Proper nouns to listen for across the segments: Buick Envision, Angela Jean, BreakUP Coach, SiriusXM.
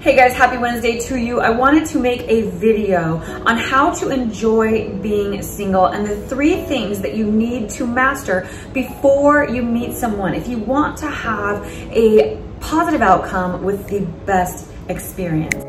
Hey guys, happy Wednesday to you. I wanted to make a video on how to enjoy being single and the three things that you need to master before you meet someone if you want to have a positive outcome with the best experience.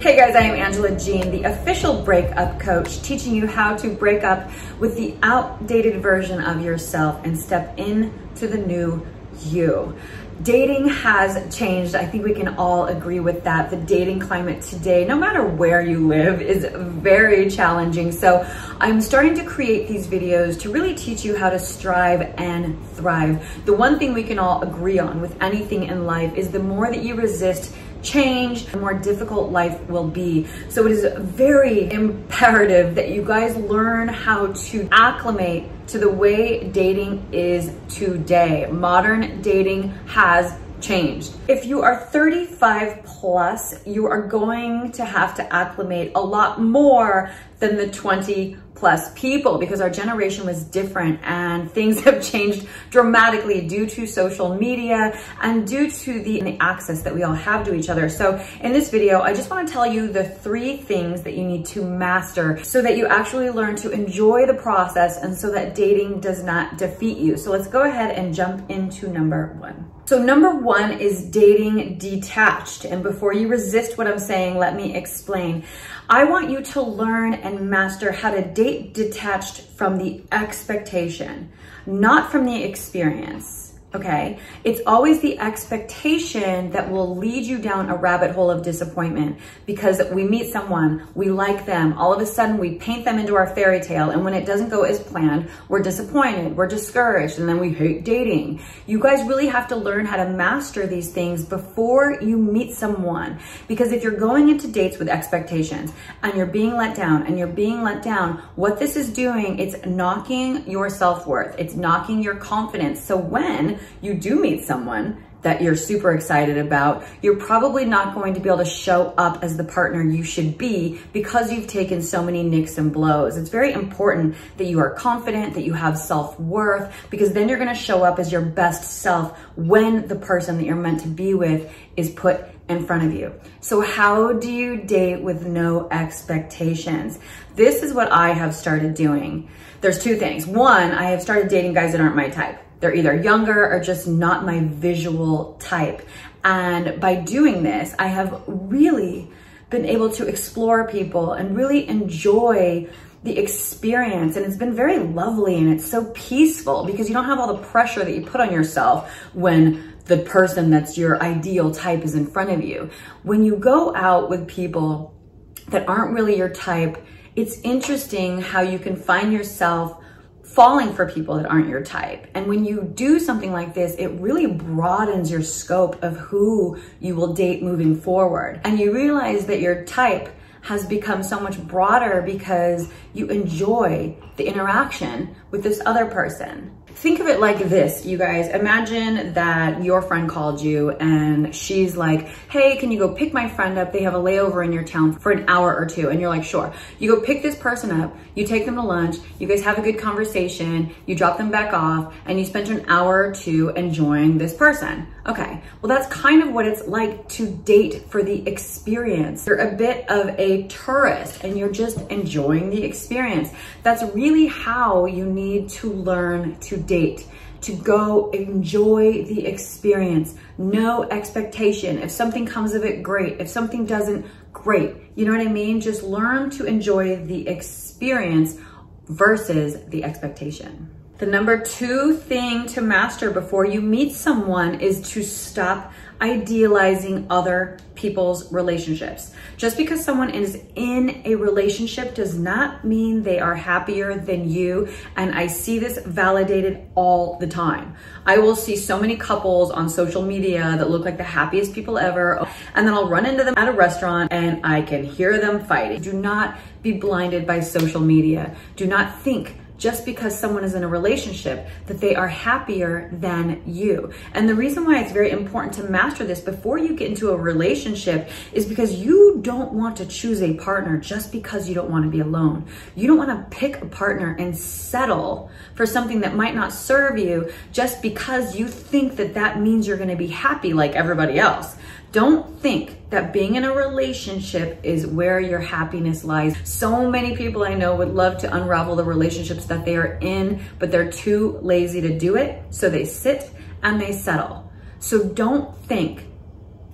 Hey guys, I am Angela Jean, the official breakup coach, teaching you how to break up with the outdated version of yourself and step into the new you. Dating has changed. I think we can all agree with that. The dating climate today, no matter where you live, is very challenging. So I'm starting to create these videos to really teach you how to strive and thrive. The one thing we can all agree on with anything in life is the more that you resist change, the more difficult life will be. So it is very imperative that you guys learn how to acclimate to the way dating is today. Modern dating has changed. If you are 35 plus, you are going to have to acclimate a lot more than the 20 plus people because our generation was different and things have changed dramatically due to social media and due to the access that we all have to each other. So in this video, I just want to tell you the three things that you need to master so that you actually learn to enjoy the process and so that dating does not defeat you. So let's go ahead and jump into number one. So number one is dating detached. And before you resist what I'm saying, let me explain. I want you to learn and master how to date detached from the expectation, not from the experience, okay? It's always the expectation that will lead you down a rabbit hole of disappointment because we meet someone, we like them, all of a sudden we paint them into our fairy tale, and when it doesn't go as planned, we're disappointed, we're discouraged, and then we hate dating. You guys really have to learn how to master these things before you meet someone, because if you're going into dates with expectations and you're being let down and you're being let down, what this is doing, it's knocking your self-worth, it's knocking your confidence. So when you do meet someone that you're super excited about, you're probably not going to be able to show up as the partner you should be because you've taken so many nicks and blows. It's very important that you are confident, that you have self-worth, because then you're going to show up as your best self when the person that you're meant to be with is put in front of you. So how do you date with no expectations? This is what I have started doing. There's two things. One, I have started dating guys that aren't my type. They're either younger or just not my visual type. And by doing this, I have really been able to explore people and really enjoy the experience. And it's been very lovely and it's so peaceful because you don't have all the pressure that you put on yourself when the person that's your ideal type is in front of you. When you go out with people that aren't really your type, it's interesting how you can find yourself falling for people that aren't your type. And when you do something like this, it really broadens your scope of who you will date moving forward. And you realize that your type has become so much broader because you enjoy the interaction with this other person. Think of it like this, you guys. Imagine that your friend called you and she's like, hey, can you go pick my friend up? They have a layover in your town for an hour or two. And you're like, sure. You go pick this person up, you take them to lunch, you guys have a good conversation, you drop them back off, and you spend an hour or two enjoying this person. Okay, well, that's kind of what it's like to date for the experience. You're a bit of a tourist and you're just enjoying the experience. That's really how you need to learn to date, to go enjoy the experience. No expectation. If something comes of it, great. If something doesn't, great. You know what I mean? Just learn to enjoy the experience versus the expectation. The number two thing to master before you meet someone is to stop idealizing other people's relationships. Just because someone is in a relationship does not mean they are happier than you. And I see this validated all the time. I will see so many couples on social media that look like the happiest people ever. And then I'll run into them at a restaurant and I can hear them fighting. Do not be blinded by social media. Do not think just because someone is in a relationship that they are happier than you. And the reason why it's very important to master this before you get into a relationship is because you don't want to choose a partner just because you don't want to be alone. You don't want to pick a partner and settle for something that might not serve you just because you think that that means you're going to be happy like everybody else. Don't think that being in a relationship is where your happiness lies. So many people I know would love to unravel the relationships that they are in, but they're too lazy to do it. So they sit and they settle. So don't think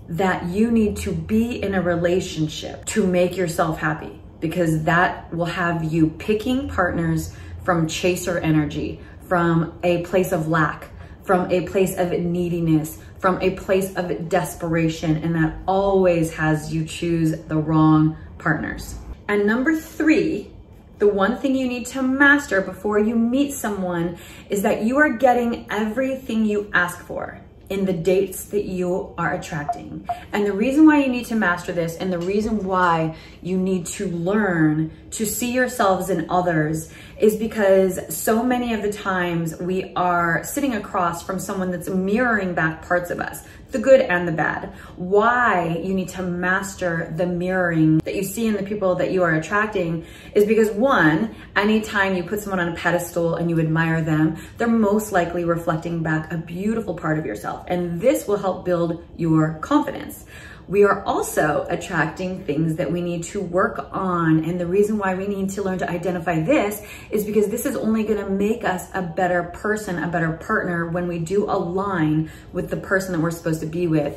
that you need to be in a relationship to make yourself happy, because that will have you picking partners from chaser energy, from a place of lack, from a place of neediness, from a place of desperation, and that always has you choose the wrong partners. And number three, the one thing you need to master before you meet someone is that you are getting everything you ask for in the dates that you are attracting. And the reason why you need to master this, and the reason why you need to learn to see yourselves in others, is because so many of the times we are sitting across from someone that's mirroring back parts of us, the good and the bad. Why you need to master the mirroring that you see in the people that you are attracting is because, one, anytime you put someone on a pedestal and you admire them, they're most likely reflecting back a beautiful part of yourself, and this will help build your confidence. We are also attracting things that we need to work on. And the reason why we need to learn to identify this is because this is only going to make us a better person, a better partner, when we do align with the person that we're supposed to be with.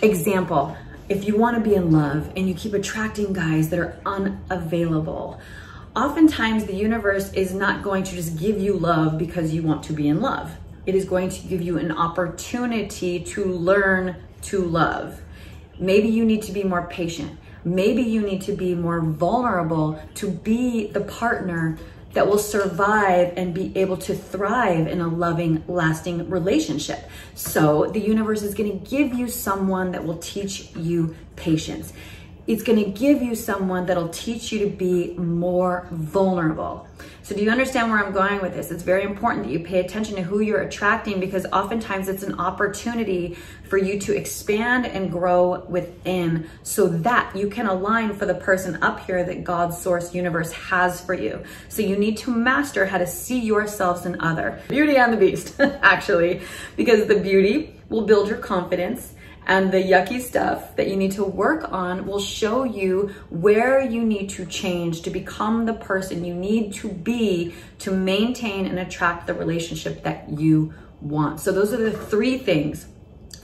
Example, if you want to be in love and you keep attracting guys that are unavailable, oftentimes the universe is not going to just give you love because you want to be in love. It is going to give you an opportunity to learn to love. Maybe you need to be more patient. Maybe you need to be more vulnerable to be the partner that will survive and be able to thrive in a loving, lasting relationship. So the universe is going to give you someone that will teach you patience. It's going to give you someone that'll teach you to be more vulnerable. So do you understand where I'm going with this? It's very important that you pay attention to who you're attracting, because oftentimes it's an opportunity for you to expand and grow within so that you can align for the person up here that God's source universe has for you. So you need to master how to see yourselves in other. Beauty and the Beast, actually, because the beauty will build your confidence, and the yucky stuff that you need to work on will show you where you need to change to become the person you need to be to maintain and attract the relationship that you want. So those are the three things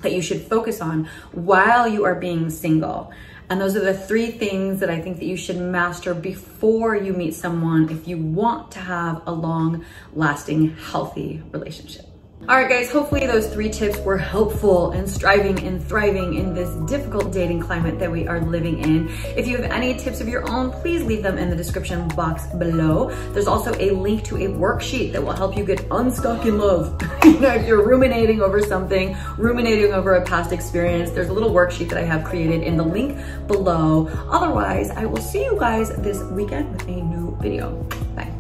that you should focus on while you are being single. And those are the three things that I think that you should master before you meet someone if you want to have a long lasting, healthy relationship. All right, guys, hopefully those three tips were helpful in striving and thriving in this difficult dating climate that we are living in. If you have any tips of your own, please leave them in the description box below. There's also a link to a worksheet that will help you get unstuck in love. You know, if you're ruminating over something, ruminating over a past experience, there's a little worksheet that I have created in the link below. Otherwise, I will see you guys this weekend with a new video. Bye.